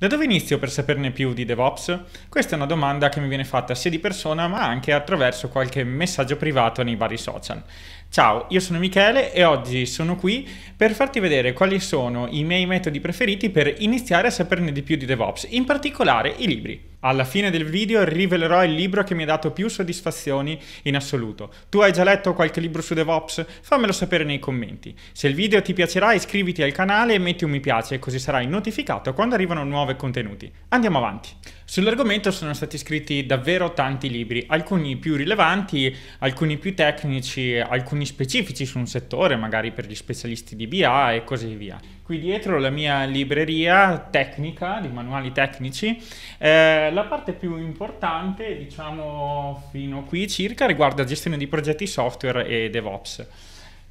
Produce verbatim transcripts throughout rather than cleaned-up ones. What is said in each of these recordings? Da dove inizio per saperne più di DevOps? Questa è una domanda che mi viene fatta sia di persona ma anche attraverso qualche messaggio privato nei vari social. Ciao, io sono Michele e oggi sono qui per farti vedere quali sono i miei metodi preferiti per iniziare a saperne di più di DevOps, in particolare i libri. Alla fine del video rivelerò il libro che mi ha dato più soddisfazioni in assoluto. Tu hai già letto qualche libro su DevOps? Fammelo sapere nei commenti. Se il video ti piacerà iscriviti al canale e metti un mi piace, così sarai notificato quando arrivano nuovi contenuti. Andiamo avanti. Sull'argomento sono stati scritti davvero tanti libri, alcuni più rilevanti, alcuni più tecnici, alcuni specifici su un settore, magari per gli specialisti di B I e così via. Qui dietro la mia libreria tecnica, di manuali tecnici. Eh, la parte più importante, diciamo fino qui circa, riguarda gestione di progetti software e DevOps.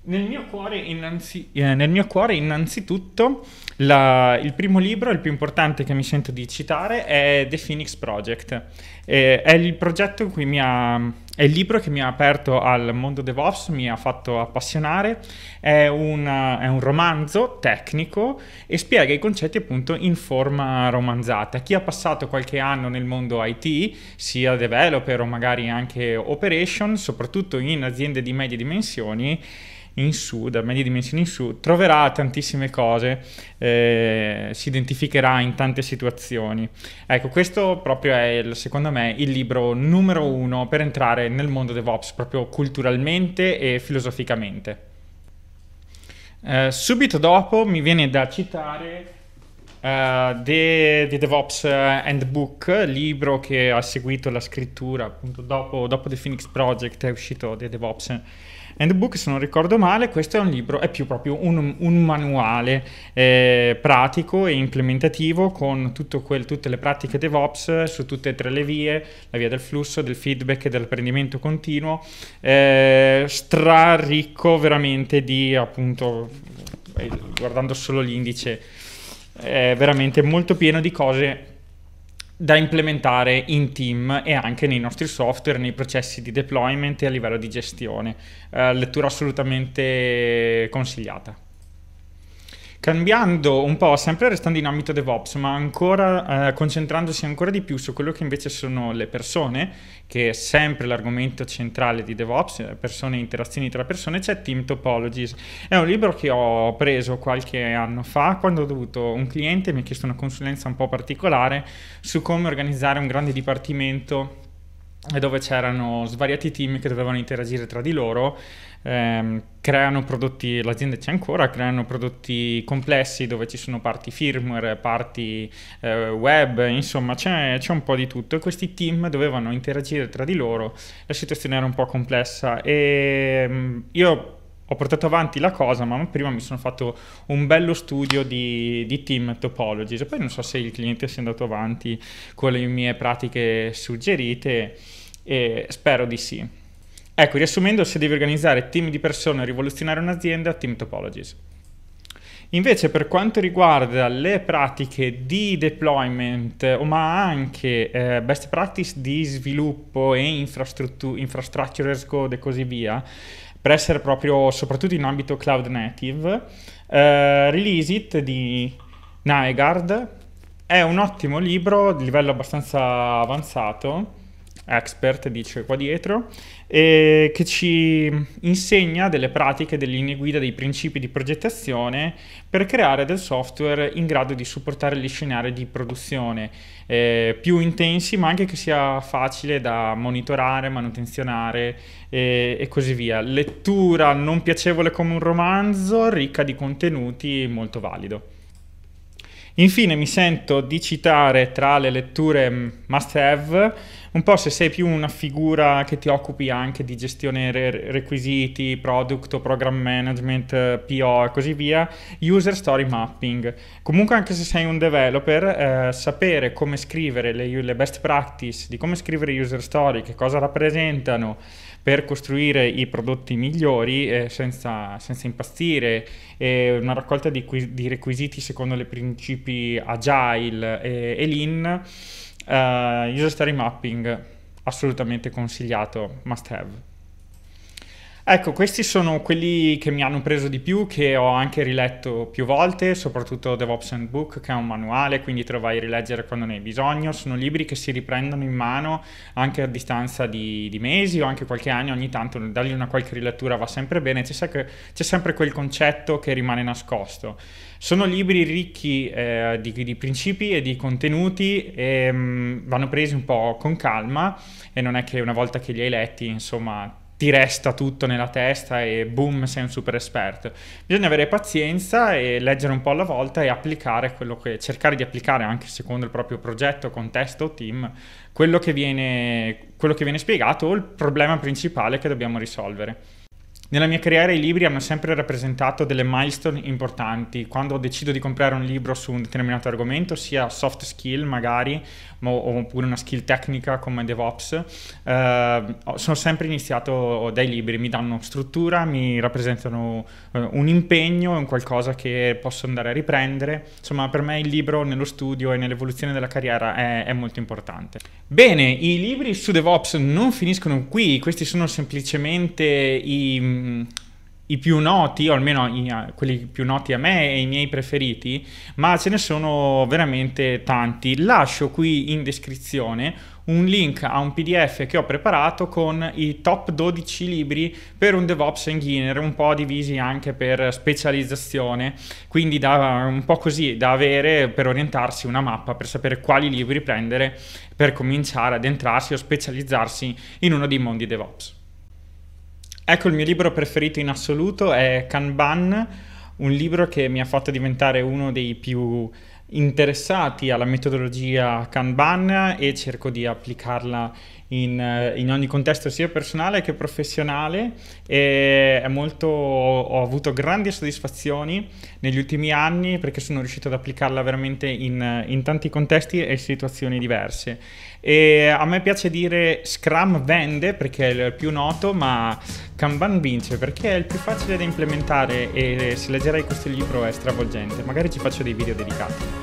Nel mio cuore, innanzi... eh, nel mio cuore innanzitutto la... il primo libro, il più importante che mi sento di citare, è The Phoenix Project. Eh, è il progetto in cui mi ha... È il libro che mi ha aperto al mondo DevOps, mi ha fatto appassionare, è, una, è un romanzo tecnico e spiega i concetti appunto in forma romanzata. Chi ha passato qualche anno nel mondo I T, sia developer o magari anche operation, soprattutto in aziende di medie dimensioni, in su, da medie dimensioni in su, troverà tantissime cose, eh, si identificherà in tante situazioni. Ecco, questo proprio è, il, secondo me, il libro numero uno per entrare nel mondo DevOps, proprio culturalmente e filosoficamente. Eh, subito dopo mi viene da citare Uh, The, The DevOps Handbook, libro che ha seguito la scrittura appunto dopo, dopo The Phoenix Project. È uscito The DevOps Handbook, se non ricordo male. Questo è un libro, è più proprio un, un manuale eh, pratico e implementativo con tutto quel, tutte le pratiche DevOps su tutte e tre le vie, la via del flusso, del feedback e dell'apprendimento continuo, eh, straricco veramente di appunto, eh, guardando solo l'indice, è veramente molto pieno di cose da implementare in team e anche nei nostri software, nei processi di deployment e a livello di gestione. Eh, lettura assolutamente consigliata. Cambiando un po', sempre restando in ambito DevOps, ma ancora eh, concentrandosi ancora di più su quello che invece sono le persone, che è sempre l'argomento centrale di DevOps, persone e interazioni tra persone, c'è Team Topologies. È un libro che ho preso qualche anno fa, quando ho dovuto, un cliente mi ha chiesto una consulenza un po' particolare su come organizzare un grande dipartimento dove c'erano svariati team che dovevano interagire tra di loro, ehm, creano prodotti, l'azienda c'è ancora, creano prodotti complessi dove ci sono parti firmware, parti eh, web, insomma c'è un po' di tutto, e questi team dovevano interagire tra di loro, la situazione era un po' complessa e mh, io ho portato avanti la cosa, ma prima mi sono fatto un bello studio di, di Team Topologies. Poi non so se il cliente sia andato avanti con le mie pratiche suggerite, e spero di sì. Ecco, riassumendo, se devi organizzare team di persone e rivoluzionare un'azienda, Team Topologies. Invece per quanto riguarda le pratiche di deployment, ma anche eh, best practice di sviluppo e infrastructure as code e così via, per essere proprio soprattutto in ambito cloud native, eh, Release It di Nygaard è un ottimo libro di livello abbastanza avanzato, expert dice qua dietro, e che ci insegna delle pratiche, delle linee guida, dei principi di progettazione per creare del software in grado di supportare gli scenari di produzione eh, più intensi, ma anche che sia facile da monitorare, manutenzionare eh, e così via. Lettura non piacevole come un romanzo, ricca di contenuti, molto valido. Infine mi sento di citare tra le letture must have, un po' se sei più una figura che ti occupi anche di gestione re requisiti, product, program management, P O e così via, user story mapping. Comunque anche se sei un developer, eh, sapere come scrivere le, le best practice di come scrivere user story, che cosa rappresentano per costruire i prodotti migliori eh, senza, senza impazzire, eh, una raccolta di, di requisiti secondo i principi Agile e, e Lean, uh, user story mapping assolutamente consigliato, must have. Ecco, questi sono quelli che mi hanno preso di più, che ho anche riletto più volte, soprattutto DevOps Handbook, che è un manuale, quindi te lo vai a rileggere quando ne hai bisogno. Sono libri che si riprendono in mano anche a distanza di, di mesi o anche qualche anno, ogni tanto dargli una qualche rilettura va sempre bene, c'è sempre quel concetto che rimane nascosto. Sono libri ricchi eh, di, di principi e di contenuti e mh, vanno presi un po' con calma, e non è che una volta che li hai letti, insomma, ti resta tutto nella testa e boom, sei un super esperto. Bisogna avere pazienza e leggere un po' alla volta e applicare quello che, cercare di applicare anche secondo il proprio progetto, contesto o team, quello che viene, quello che viene spiegato o il problema principale che dobbiamo risolvere. Nella mia carriera i libri hanno sempre rappresentato delle milestone importanti. Quando decido di comprare un libro su un determinato argomento, sia soft skill magari, oppure una skill tecnica come DevOps, eh, sono sempre iniziato dai libri, mi danno struttura, mi rappresentano eh, un impegno, un qualcosa che posso andare a riprendere. Insomma, per me il libro nello studio e nell'evoluzione della carriera è, è molto importante. Bene, i libri su DevOps non finiscono qui, questi sono semplicemente i... i più noti, o almeno i, quelli più noti a me e i miei preferiti, ma ce ne sono veramente tanti. Lascio qui in descrizione un link a un P D F che ho preparato con i top dodici libri per un DevOps Engineer, un po' divisi anche per specializzazione, quindi da, un po' così da avere per orientarsi una mappa, per sapere quali libri prendere per cominciare ad addentrarsi o specializzarsi in uno dei mondi DevOps. Ecco, il mio libro preferito in assoluto è Kanban, un libro che mi ha fatto diventare uno dei più interessati alla metodologia Kanban e cerco di applicarla in, in ogni contesto sia personale che professionale, e è molto, ho avuto grandi soddisfazioni negli ultimi anni perché sono riuscito ad applicarla veramente in, in tanti contesti e situazioni diverse. E a me piace dire Scrum vende perché è il più noto, ma Kanban vince perché è il più facile da implementare, e se leggerai questo libro è stravolgente, magari ci faccio dei video dedicati.